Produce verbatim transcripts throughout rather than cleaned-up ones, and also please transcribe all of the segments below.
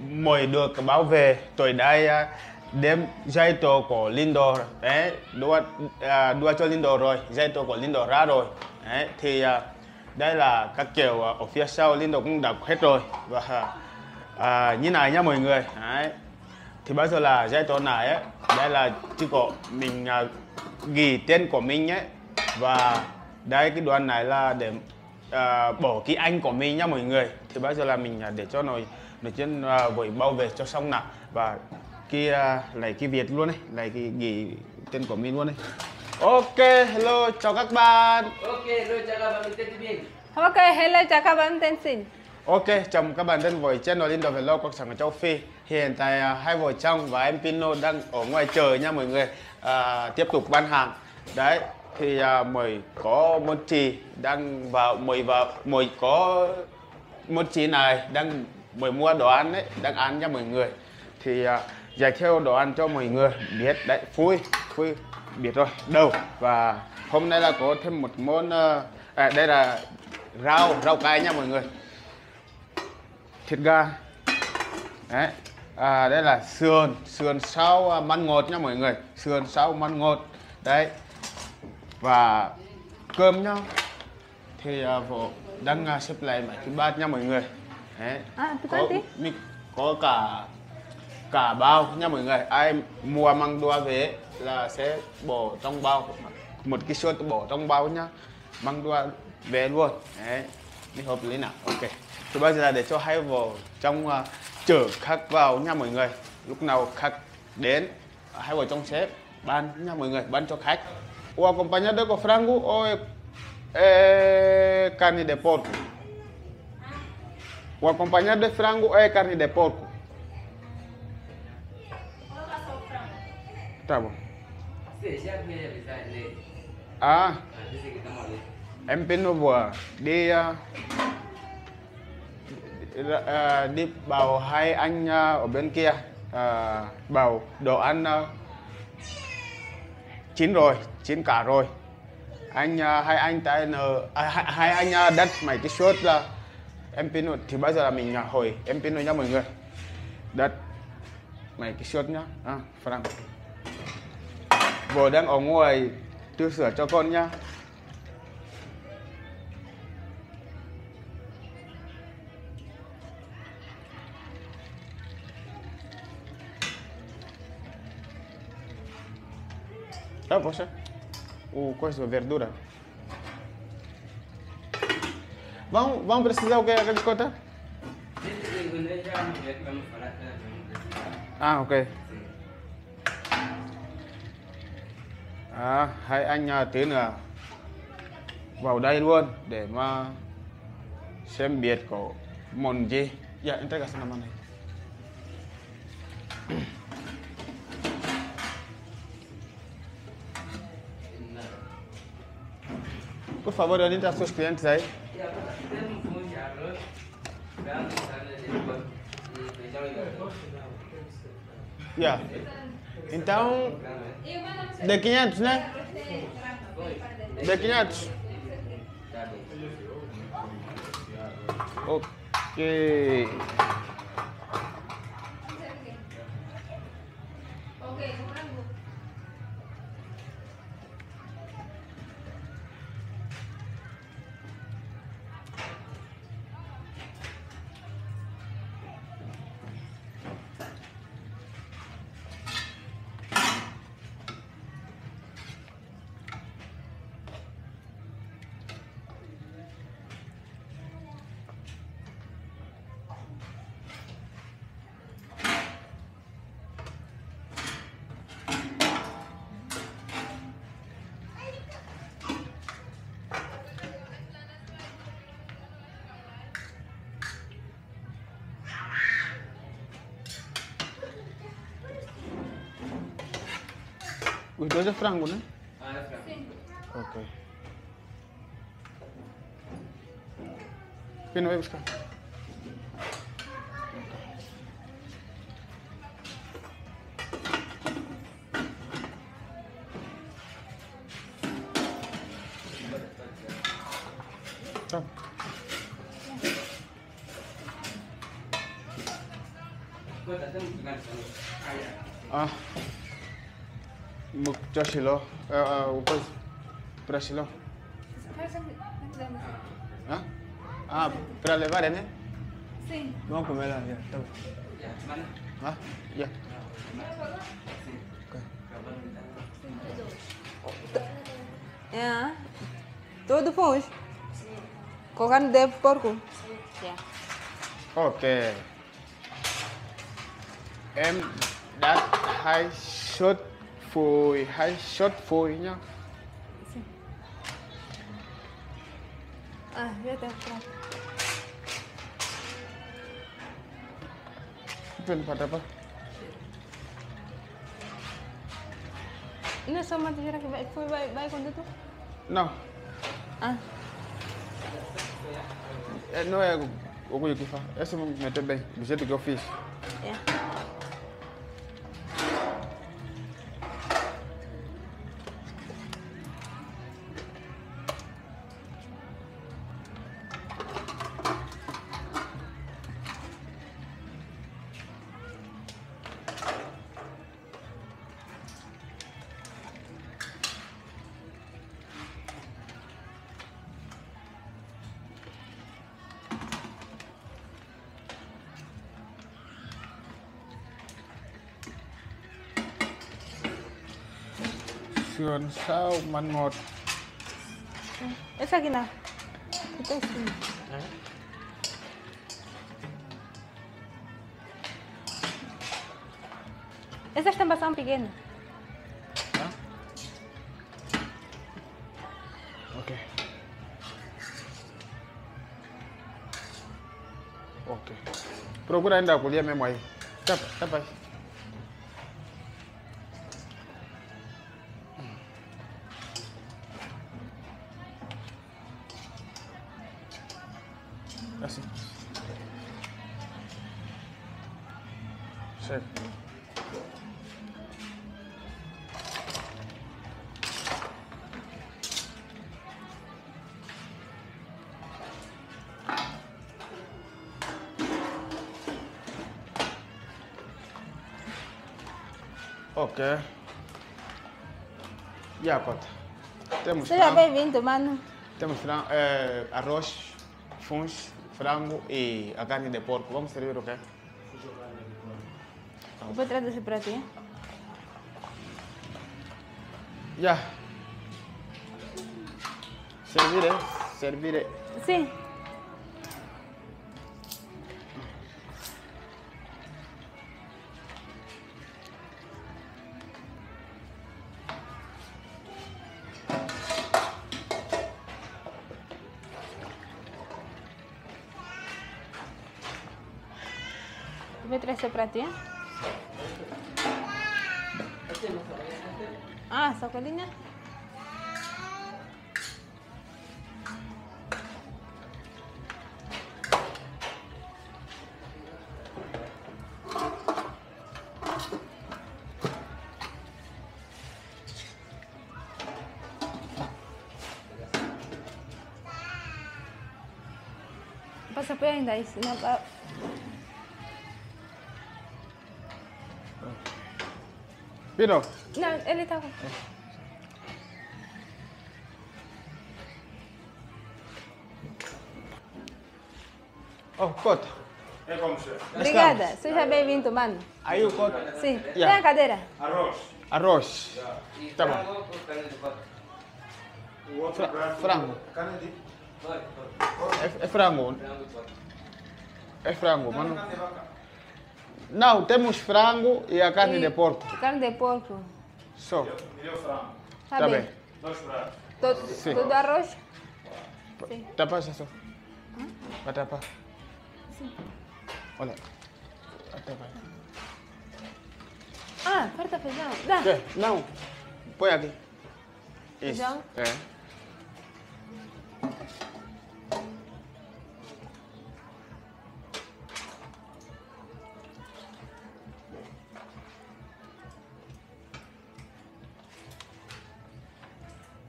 mới được bảo vệ. Tôi đã đem giấy tờ của Lindo đấy, đưa, đưa cho Lindo rồi, giấy tờ của Lindo ra rồi đấy, thì đây là các kiểu ở phía sau Lindo cũng đọc hết rồi. Và à, như này nha mọi người đấy. Thì bây giờ là giấy tờ này ấy, đây là chữ của mình à, ghi tên của mình ấy. Và đây cái đoạn này là để à, bỏ ký anh của mình nha mọi người. Thì bây giờ là mình à, để cho nó nó trên à, vội bao về cho xong nào. Và cái à, lấy cái Việt luôn ấy, lấy cái ghi tên của mình luôn ấy. Ok, hello, chào các bạn. Ok, hello, chào các bạn, mình tên Tibin. Ok, hello, chào các bạn, tên Xin. Ok, chào các bạn đến với channel Lindo Vlogs của sản ở Châu Phi. Hiện tại uh, hai vợ chồng và em Pino đang ở ngoài trời nha mọi người, uh, tiếp tục bán hàng. Đấy, thì uh, mới có một chị đang vào, mới vào, mới có một chị này đang mới mua đồ ăn đấy, đang ăn nha mọi người. Thì uh, giải theo đồ ăn cho mọi người biết đấy, vui, vui, biết rồi, đâu. Và hôm nay là có thêm một món, uh, à, đây là rau, rau cay nha mọi người. Thịt gà đấy, à, đây là sườn, sườn xào măng ngọt nha mọi người, sườn xào măng ngọt đấy. Và cơm nhá, thì à, vợ đang à, xếp lại mấy cái bát nha mọi người đấy. À, có, mình, có cả cả bao nha mọi người, ai mua măng đua về là sẽ bỏ trong bao, một cái sườn bỏ trong bao nhá, măng đua về luôn đấy, mình hợp lý nào. Ok, thì bây giờ là để cho hai vợ trong uh, chở khách vào nha mọi người. Lúc nào khách đến hai vợ trong xếp bán nha mọi người, bán cho khách. O acompañado con frango o carne de porco. O acompañado de frango e carne de porco. Tá bom. À, em Pino vừa đi uh, À, đi bảo hai anh à, ở bên kia à, bảo đồ ăn à, chín rồi, chín cả rồi. Anh à, hai anh tại à, hai, hai anh à, đất mày cái suất là em Pino. Thì bây giờ là mình à, hỏi em Pino nha mọi người. Đất mày cái suất nhá, à, Frank vừa đang ở ngoài tư sửa cho con nhá. Ah, você? O coisa da verdura. Vão, vão precisar o que é que conta? Ah, ok. À, hai anh Tiến à, vào đây luôn để mà xem biệt của món gì. Dạ, yeah, entrega essa na mão này. Por favor, olhem para os seus clientes aí. Yeah. Então, de quinhentos, né? De quinhentos. Ok. Os dois é frango, né? Ah, é frango. Ok. Pino, vai buscar. Tá. Ah, muk chashilo, ah, upas, prashilo. Ah, ah, para levar, né? Sim. Vamos comer lá, já, tá bom. Ah, já. É, todo pôs. Colocando deve porco. Ok. Em đã hai suất phôi, hai suất phôi nhá. À, biết đâu không? Bên phải đâu? Nó sao mà thấy ra cái vậy phôi bay bay còn thế thôi? Nào. À. Nó là o que eu que faço? Essa me tem bem, do jeito que eu fiz. Sườn sao mặn ngọt. Ê sao kìa nào. Cái sườn. Essa está bastante pequena. Hã? Ok. Ok. Procura ainda a colher mesmo aí. Tapa, tapa aí. Ok. E a cota? Temos frango. Seja bem-vindo, mano. Temos frango, eh, arroz, funs, frango e a carne de porco. Vamos servir o quê? Eu vou traduzir para ti. Já. Servir, é? Servir, é? Sim. Essa é pra ti? Ah, sacolinha? Passa pé ainda isso, não vai. Virou? Não, ele está com... Oh, Cota. É como você. Obrigada. Seja bem-vindo, mano. Aí o Cota? Sim. Yeah. Tem a cadeira? Arroz. Arroz. Yeah. Tá bom. O outro Fra frango. Carne de... É, é frango. É frango, mano. Não, temos frango e a carne e de porco. Carne de porco. Só. Melhor frango. Tá, tá bem. bem. Dois pratos. Todo, sim. Todo arroz? Sim. Tapa só. Hã? Vai tapar. Sim. Olha. Vai tapar. Ah, corta feijão. Dá. É, não. Põe aqui. Isso. Feijão? É.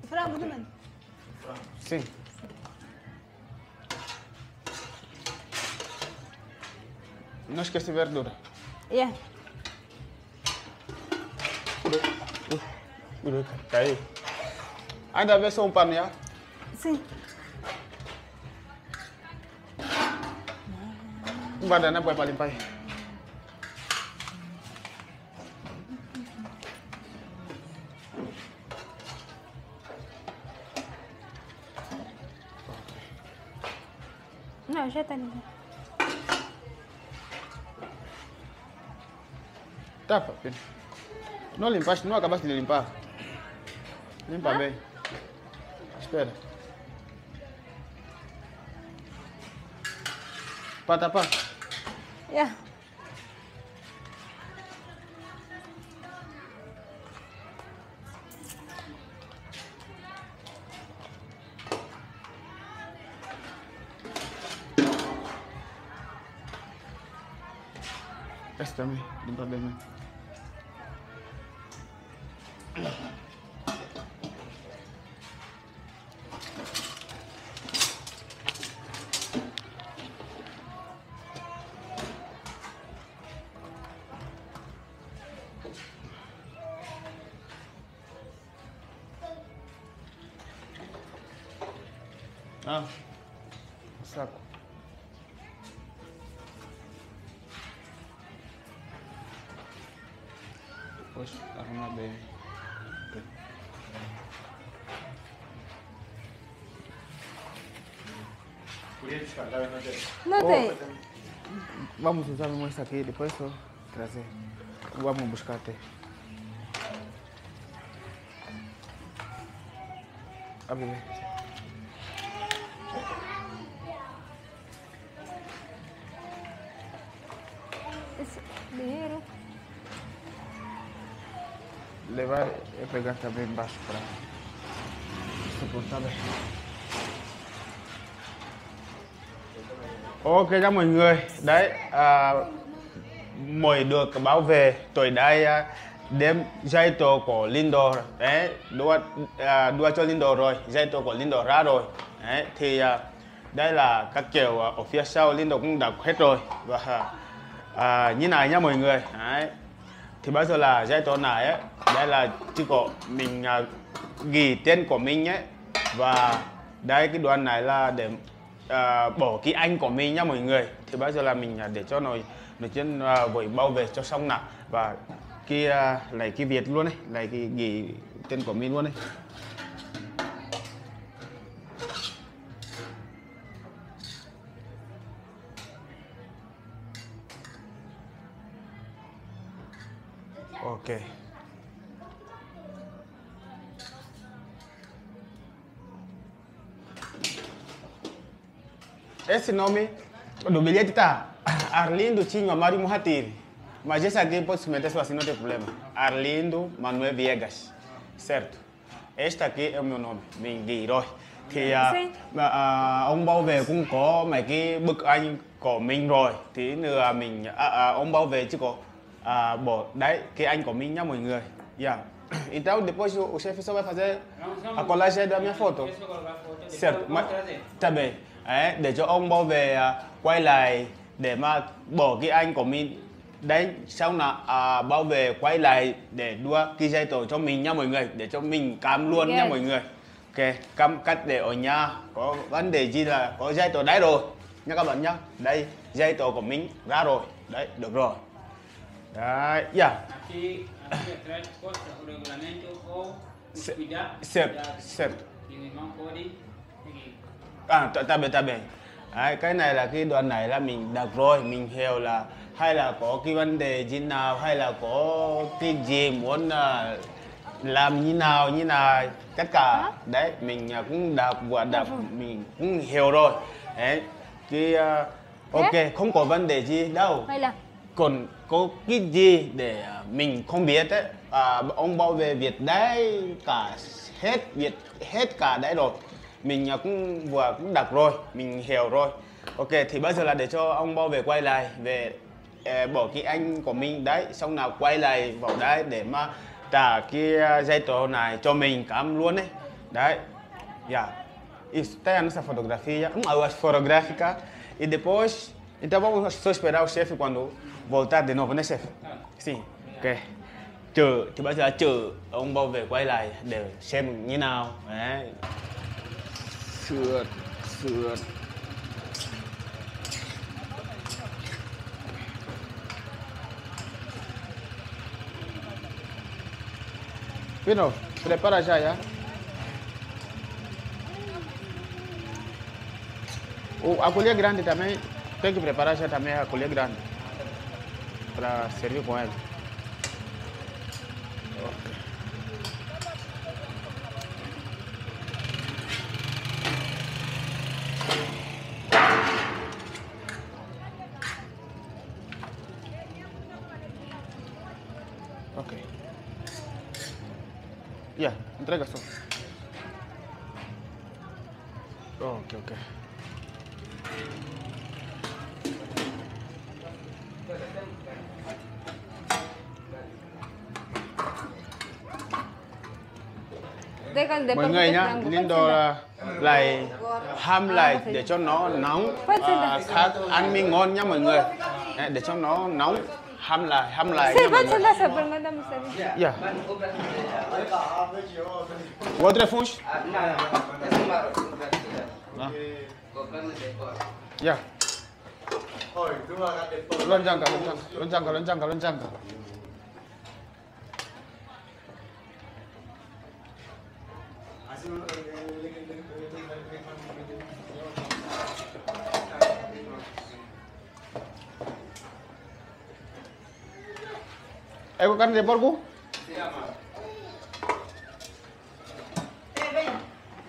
Frango também? Sim. Não esquece verdura. Dạ. Udah kayak. Anda biasa umpan ya? Si. Badannya paling pahit. Nah, saya tanya. Dapat pin. Não limpas, não acabaste de limpar. Limpa ah? Bem. Espera. Para tapar. Yeah. Esse também, limpa bem mesmo. Ah, saco. Depois arrumar bem. Não tem. Vamos usar uma essa aqui, depois só trazer. Vamos buscar até. Abre bem. Dinheiro. Levar e pegar também embaixo para suportar. Ok các mọi người, đấy à, mọi được bảo vệ tôi đã đem giấy tờ của Lindo đấy, đưa, à, đưa cho Lindo rồi, giấy tờ của Lindo ra rồi đấy, thì à, đây là các kiểu ở phía sau Lindo cũng đọc hết rồi và à, như này nha mọi người. Đấy. Thì bây giờ là giấy tờ này ấy, đây là chỉ có mình à, ghi tên của mình ấy, và đây cái đoạn này là để à, bỏ cái anh của mình nha mọi người. Thì bây giờ là mình à, để cho nồi nồi trên à, vội bao về cho xong nào, và cái à, lấy cái Việt luôn đấy, lấy cái ghi tên của mình luôn đấy. Ok. Esse nome do bilhete tá Arlindo Tinho Mário Mohatir. Mas esse aqui pode se meter só assim, não tem problema. Arlindo Manuel Viegas. Certo? Este aqui é o meu nome, Mingui Roy. Thì à, à, ông bảo vệ cũng có mấy cái bức ảnh của mình rồi. Thì nữa mình à, à, ông bảo vệ chứ có à, bỏ đấy cái anh của mình nha mọi người. Yeah. Então depois o chefe só vai fazer a colagem da minha foto. Certo. Tá bem. Đấy, để cho ông bao về quay lại để mà bỏ cái anh của mình. Đấy, xong là à, bao về quay lại để đưa cái giấy tờ cho mình nha mọi người, để cho mình cam luôn nha mọi người. Ok, cam cách để ở nhà, có vấn đề gì là có giấy tờ đấy rồi nha các bạn nhá. Đây, giấy tờ của mình ra rồi. Đấy, được rồi. Đấy, dạ. Certo, certo. À, ta bè, ta bè. Đấy, cái này là cái đoạn này là mình đọc rồi, mình hiểu là hay là có cái vấn đề gì nào, hay là có cái gì muốn làm như nào, như nào, tất cả. Đấy, mình cũng đọc và đọc, mình cũng hiểu rồi. Đấy, cái ok, không có vấn đề gì đâu. Còn có cái gì để mình không biết ấy, à, ông bảo vệ Việt đấy cả hết Việt hết cả đấy rồi, mình cũng vừa cũng đặt rồi, mình hiểu rồi. Ok, thì bây giờ là để cho ông bảo vệ quay lại về eh, bỏ cái anh của mình đấy, xong nào quay lại vào đấy để mà trả cái giấy tờ này cho mình cảm luôn đấy. Đấy, yeah. Está a nossa fotografia, uma aula fotográfica e depois, então vamos só esperar o chefe quando Voltar de novo, né, chefe? Sim. Ok. Chờ, thì bây giờ chờ ông bảo vệ quay lại để xem như nào. Đấy. Sườn, sườn. Pino, prepara já, já. O, a colher grande também, tem que preparar já também a colher grande para servir com ela. Ok. Yeah, entrega só. Ok, ok. Mọi người nhá, Lindo lại ham lại để cho nó nóng, à, khác ăn mì ngon nhá mọi người, để cho nó nóng, ham lại, ham lại. Outra funch? Yeah. Lonjanga, lonjanga, lonjanga, lonjanga. ¿Algo carne de porco? Sí, mamá.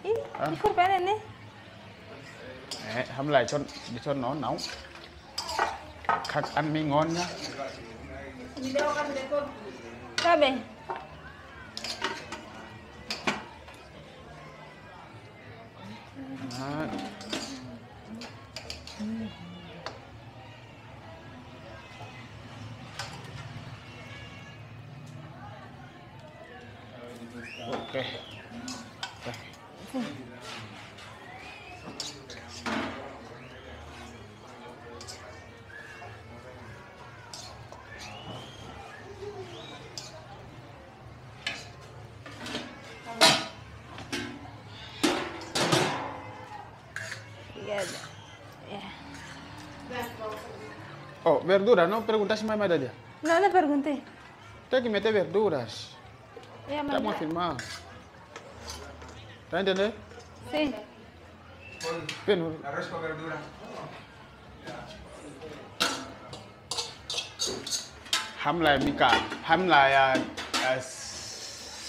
¿Y por qué no? Hâm lại cho để cho nó nóng. Khắc ăn mới ngon nhá. Ra bên. Ok. Oh, verdura, não perguntaste mais nada dia? Nada, perguntei. Tem que meter verduras. É, mas... Estamos a filmar. Está entendendo? Sim. Arroz com verdura. Hâm lại mì cả, hâm lại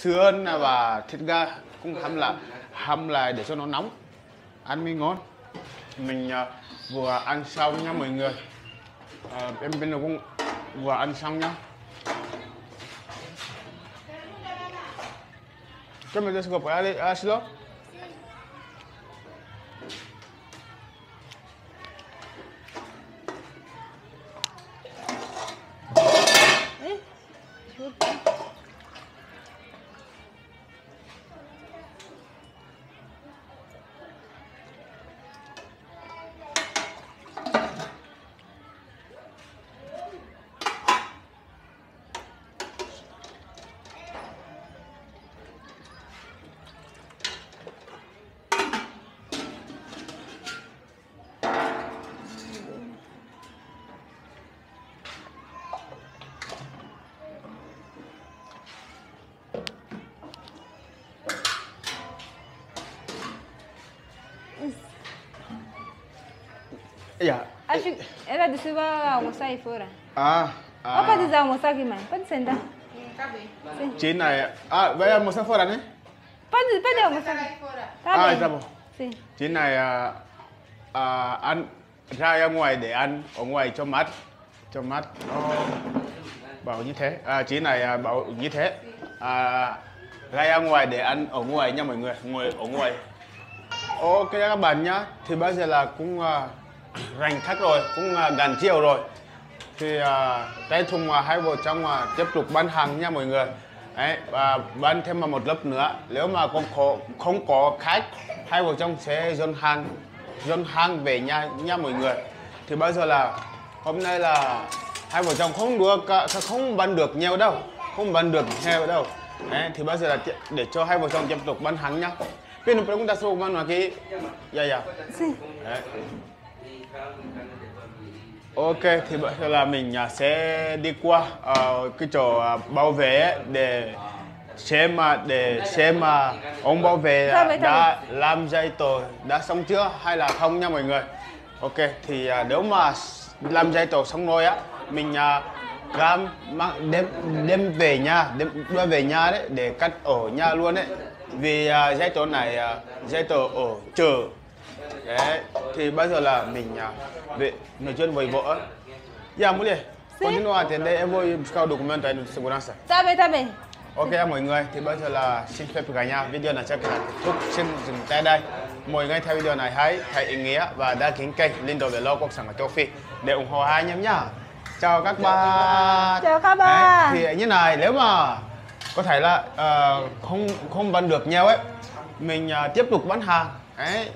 sườn và thịt gà cũng hâm lại, hâm lại để cho nó nóng, ăn mới ngon. Mình vừa ăn xong nha mọi người. À, em bên này cũng vừa ăn xong nhá. Cái mình sẽ gặp phải ai ai xíu. Yeah. Acho que ela disse vai almoçar aí fora. Ah, ah. Pode desalmoçar aqui, mãe. Pode sentar. Tá bem. Sim. Ah, vai almoçar fora, né? Pode, pode almoçar aí fora. Tá bem. Ah, tá bom. Sim. Chị này à, à, ăn ra ra ngoài để ăn ở ngoài cho mát, cho mát. Nó bảo như thế. À, chị này à, bảo như thế. À, ra ra ngoài để ăn ở ngoài nha mọi người, ngồi ở ngoài. Ok các bạn nhá. Thì bây giờ là cũng à, rành khách rồi, cũng gần chiều rồi. Thì cái uh, thùng uh, hai vợ chồng uh, tiếp tục bán hàng nha mọi người. Đấy, và bán thêm một lớp nữa. Nếu mà không có, không có khách, hai vợ chồng sẽ dọn hàng, dọn hàng về nhà nha mọi người. Thì bây giờ là hôm nay là hai vợ chồng không được, không bắn được nhau đâu, không bắn được heo đâu. Đấy, thì bây giờ là để cho hai vợ chồng tiếp tục bắn hắn nhá. Pino pergunta sobre mano aqui. Ya ya. Ok, thì bây giờ là mình sẽ đi qua uh, cái chỗ bảo vệ để xem mà để xem mà ông bảo vệ đã làm giấy tờ đã xong chưa hay là không nha mọi người. Ok, thì uh, nếu mà làm giấy tờ xong rồi á, mình uh, cam đem đem về nhà, đem đưa về nhà đấy để cắt ở nhà luôn đấy. Vì uh, giấy tờ này uh, giấy tờ ở chờ. Đấy, thì bây giờ là mình uh, về nói chuyện với vợ. Dạ muốn đi. Continua atender em vou buscar o documento aí no segurança. Tá bem, tá bem. Ok mọi người, thì bây giờ là xin phép cả nhà, video này chắc là kết thúc, xin dừng tại đây. Mọi người theo video này hãy thấy ý nghĩa và đăng ký kênh Lindo Vlogs của sản phẩm Châu Phi để ủng hộ hai nhóm nhá. Chào các bạn. Chào các bạn. Đấy, thì như này, nếu mà có thể là uh, không không bắn được nhau ấy, mình uh, tiếp tục bán hàng. Đấy,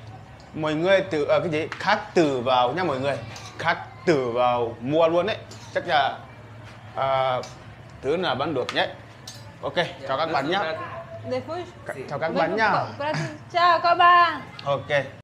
mọi người từ uh, cái gì khác từ vào nha mọi người, khác từ vào mua luôn đấy, chắc là uh, thứ nào bán được nhé. Ok, chào các bạn nhé. Chào các bạn nhá. Chào các bạn. Ok.